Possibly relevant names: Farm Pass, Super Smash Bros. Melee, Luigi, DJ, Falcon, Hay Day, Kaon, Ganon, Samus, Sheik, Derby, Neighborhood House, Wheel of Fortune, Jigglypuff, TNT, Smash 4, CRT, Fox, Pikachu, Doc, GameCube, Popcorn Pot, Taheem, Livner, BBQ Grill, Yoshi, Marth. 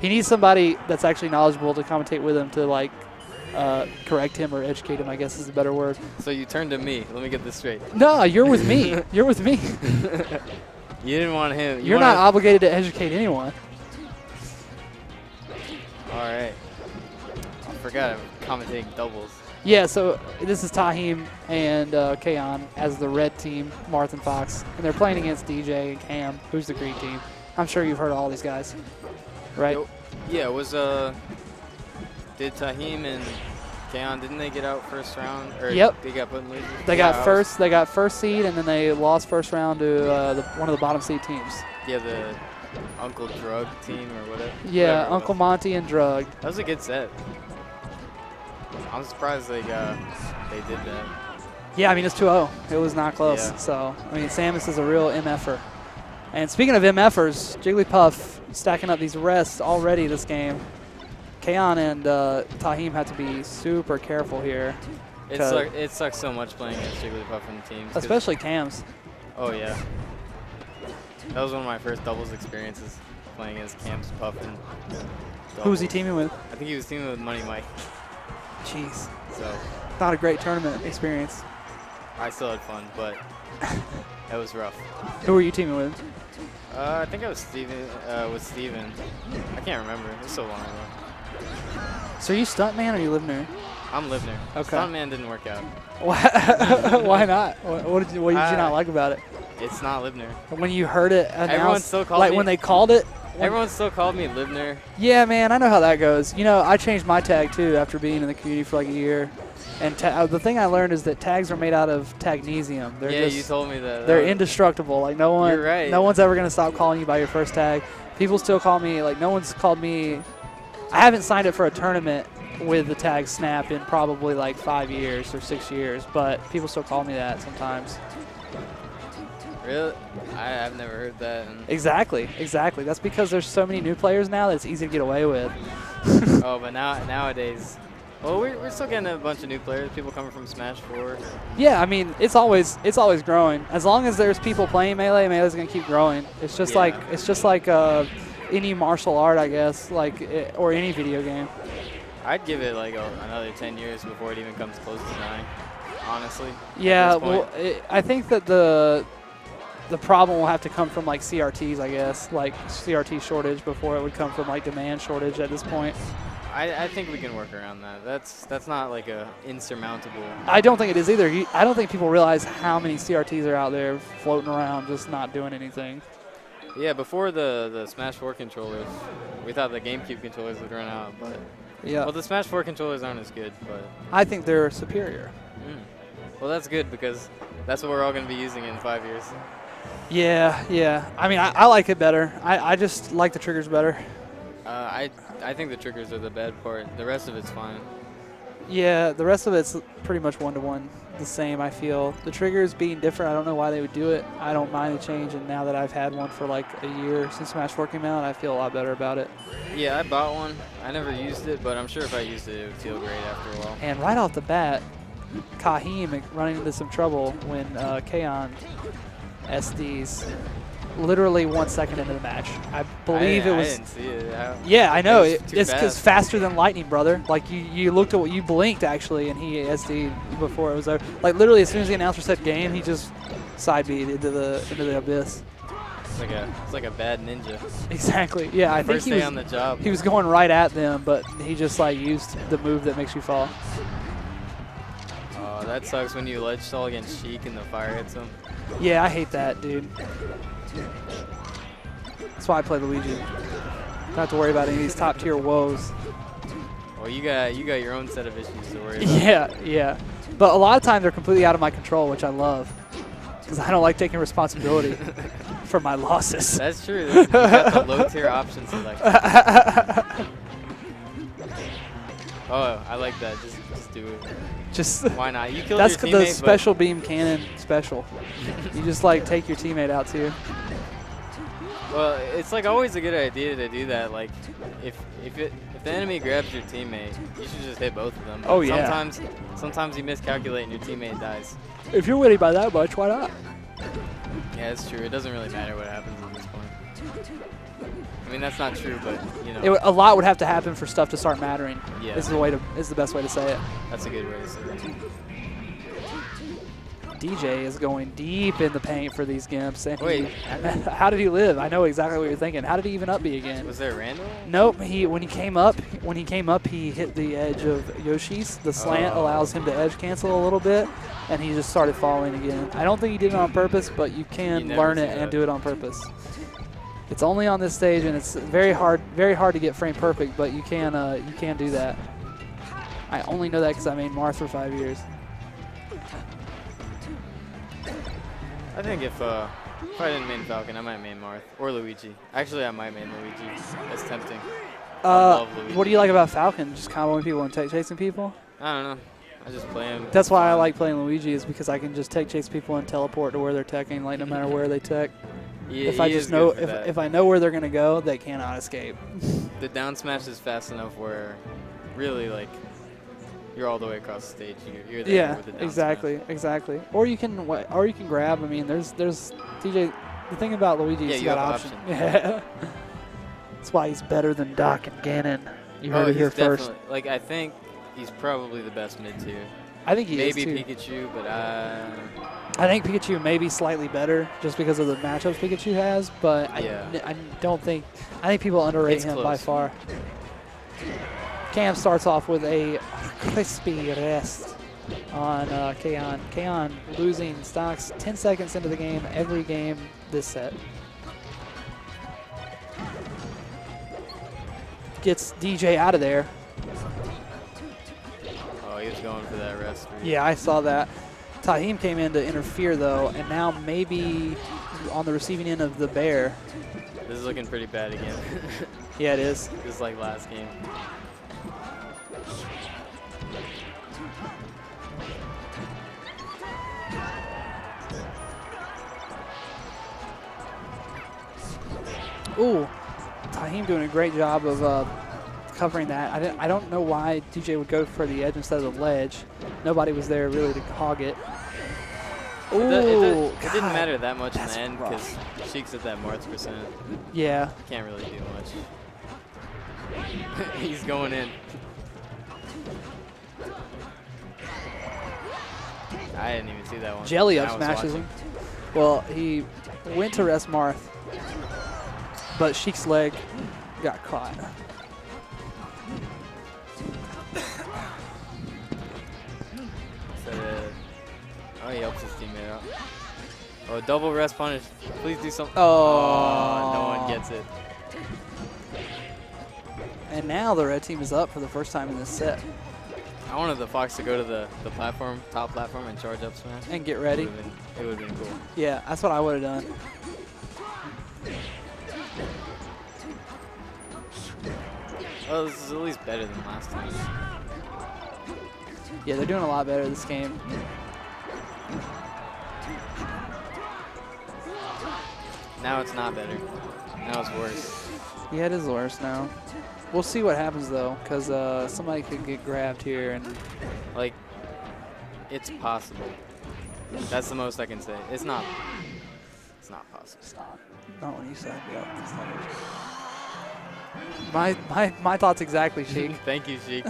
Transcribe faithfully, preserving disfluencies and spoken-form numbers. He needs somebody that's actually knowledgeable to commentate with him to, like, uh, correct him or educate him, I guess is a better word. So you turned to me. Let me get this straight. No, you're with me. You're with me. You didn't want him. You you're not obligated to educate anyone. All right. I forgot I'm commentating doubles. Yeah, so this is Taheem and uh, Kaon as the red team, Marth and Fox. And they're playing against D J and Cam, who's the green team. I'm sure you've heard of all these guys. Right? Yeah, it was, uh, did Taheem and Ganon, didn't they get out first round? Or yep. They got put in lead? They yeah, got first, they got first seed, and then they lost first round to uh, the, one of the bottom seed teams. Yeah, the Uncle Drug team or whatever. Yeah, whatever Uncle Monty and Drug. That was a good set. I'm surprised they got, they did that. Yeah, I mean, it's two oh. It was not close. Yeah. So, I mean, Samus is a real M F-er. And speaking of M F-ers, Jigglypuff stacking up these rests already this game. Kaon and uh, Taheem have to be super careful here. It, suck, it sucks so much playing against Jigglypuff and teams. Especially Cam's. Oh, yeah. That was one of my first doubles experiences, playing against Cam's Puff and doubles. Who was he teaming with? I think he was teaming with Money Mike. Jeez. So, not a great tournament experience. I still had fun, but that was rough. Who were you teaming with? Uh, I think I was Steven, uh, with Steven. I can't remember. It was so long ago. So are you Stuntman or are you Livner? I'm Livner. Okay. Stuntman didn't work out. Why not? What did you, what did you uh, not like about it? It's not Livner. When you heard it announced, everyone still called like me, when they called it? Everyone still called me Livner. Yeah, man, I know how that goes. You know, I changed my tag, too, after being in the community for like a year. And ta the thing I learned is that tags are made out of tagnesium. They're yeah, just, you told me that. They're that indestructible. Like no one, you're right. No one's ever gonna stop calling you by your first tag. People still call me. Like no one's called me. I haven't signed up for a tournament with the tag Snap in probably like five years or six years, but people still call me that sometimes. Really? I, I've never heard that. Exactly. Exactly. That's because there's so many new players now that it's easy to get away with. Oh, but now nowadays. Well, we're, we're still getting a bunch of new players, people coming from Smash four. Yeah, I mean, it's always it's always growing. As long as there's people playing Melee, Melee's going to keep growing. It's just yeah. like it's just like uh, any martial art, I guess, like it, or any video game. I'd give it like a, another ten years before it even comes close to nine, honestly. Yeah, well, it, I think that the the problem will have to come from like C R Ts, I guess, like C R T shortage before it would come from like demand shortage at this point. I, I think we can work around that. That's that's not like a insurmountable. I don't think it is either. You, I don't think people realize how many C R Ts are out there floating around just not doing anything. Yeah, before the, the Smash four controllers, we thought the GameCube controllers would run out, but yeah. Well, the Smash four controllers aren't as good, but I think they're superior. Mm. Well, that's good because that's what we're all going to be using in five years. Yeah, yeah. I mean, I, I like it better. I, I just like the triggers better. Uh, I. I think the triggers are the bad part. The rest of it's fine. Yeah, the rest of it's pretty much one-to-one the same, I feel. The triggers being different, I don't know why they would do it. I don't mind the change, and now that I've had one for like a year since Smash four came out, I feel a lot better about it. Yeah, I bought one. I never used it, but I'm sure if I used it, it would feel great after a while. And right off the bat, Taheem running into some trouble when uh, Kaon S Ds. Literally one second into the match. I believe I, it was. I didn't see it. I, yeah, I know. It it's because faster than lightning, brother. Like, you, you looked at what you blinked, actually, and he S D'd before it was over. Like, literally, as soon as the announcer said game, he just side beat into the, into the abyss. It's like, a, it's like a bad ninja. Exactly. Yeah, I First think he was, on the job. He was going right at them, but he just, like, used the move that makes you fall. Oh, that sucks when you ledge stall against Sheik and the fire hits him. Yeah, I hate that, dude. That's why I play Luigi. Don't have to worry about any of these top tier woes. Well, you got you got your own set of issues to worry about. Yeah, yeah. But a lot of times they're completely out of my control, which I love, because I don't like taking responsibility for my losses. That's true. You got the low tier option selection. Oh, I like that. Just, just do it. Just why not? You killed your teammate. That's the special beam cannon special. You just like take your teammate out too. Well, it's like always a good idea to do that. Like, if if it, if the enemy grabs your teammate, you should just hit both of them. But oh yeah. Sometimes sometimes you miscalculate and your teammate dies. If you're winning by that much, why not? Yeah, it's true. It doesn't really matter what happens at this point. I mean, that's not true, but you know, it, a lot would have to happen for stuff to start mattering. Yeah, is the way to is the best way to say it. That's a good way to say it. D J is going deep in the paint for these gimps. And wait, he, how did he live? I know exactly what you're thinking. How did he even up B again? Was there a random? Nope. He when he came up, when he came up, he hit the edge of Yoshi's. The slant oh. allows him to edge cancel a little bit, and he just started falling again. I don't think he did it on purpose, but you can you learn it and do it on purpose. It's only on this stage, and it's very hard, very hard to get frame perfect. But you can, uh, you can do that. I only know that because I made Marth for five years. I think if, uh, if I didn't main Falcon, I might main Marth or Luigi. Actually, I might main Luigi. That's tempting. Uh, I love Luigi. What do you like about Falcon? Just comboing people and tech chasing people? I don't know. I just play him. That's why I like playing Luigi, is because I can just tech chase people and teleport to where they're teching, like no matter where they tech. Yeah, if I just know if that. if I know where they're gonna go, they cannot escape. The down smash is fast enough where, really, like, you're all the way across the stage. You're, you're there yeah, with the down exactly, smash. exactly. Or you can, or you can grab. I mean, there's, there's T J. The thing about Luigi is yeah, you got option. option. Yeah, that's why he's better than Doc and Ganon. You heard oh, it here first. Like, I think he's probably the best mid tier. I think he maybe is too. Pikachu, but I. I think Pikachu may be slightly better just because of the matchups Pikachu has, but yeah. I, I don't think I think people underrate it's him close. by far. Cam starts off with a crispy rest on uh, Kaon. Kaon losing stocks ten seconds into the game, every game this set. Gets D J out of there. Oh, he was going for that rest. Really. Yeah, I saw that. Taheem came in to interfere, though, and now maybe on the receiving end of the bear. This is looking pretty bad again. Yeah, it is. Just like last game. Ooh, Taheem doing a great job of uh, covering that. I, didn't, I don't know why D J would go for the edge instead of the ledge. Nobody was there really to hog it. Ooh, it, does, it, does, it didn't matter that much in the end because Sheik's at that Marth's percent. Yeah. He can't really do much. He's going in. I didn't even see that one. Jelly up smashes him. Well, he went to rest Marth, but Sheik's leg got caught. Oh, he helps his teammate out. Oh, double rest punish. Please do something. Oh. Oh, no one gets it. And now the red team is up for the first time in this set. I wanted the Fox to go to the, the platform, top platform, and charge up smash. And get ready. It would have been, been cool. Yeah, that's what I would have done. Well, this is at least better than last time. Yeah, they're doing a lot better this game. Now it's not better. Now it's worse. Yeah, it is worse now. We'll see what happens, though, because uh, somebody could get grabbed here. And like, it's possible. That's the most I can say. It's not. It's not possible. It's not. Not when you say it. Yeah, it's not. My, my, my thoughts exactly, Sheik. Thank you, Sheik.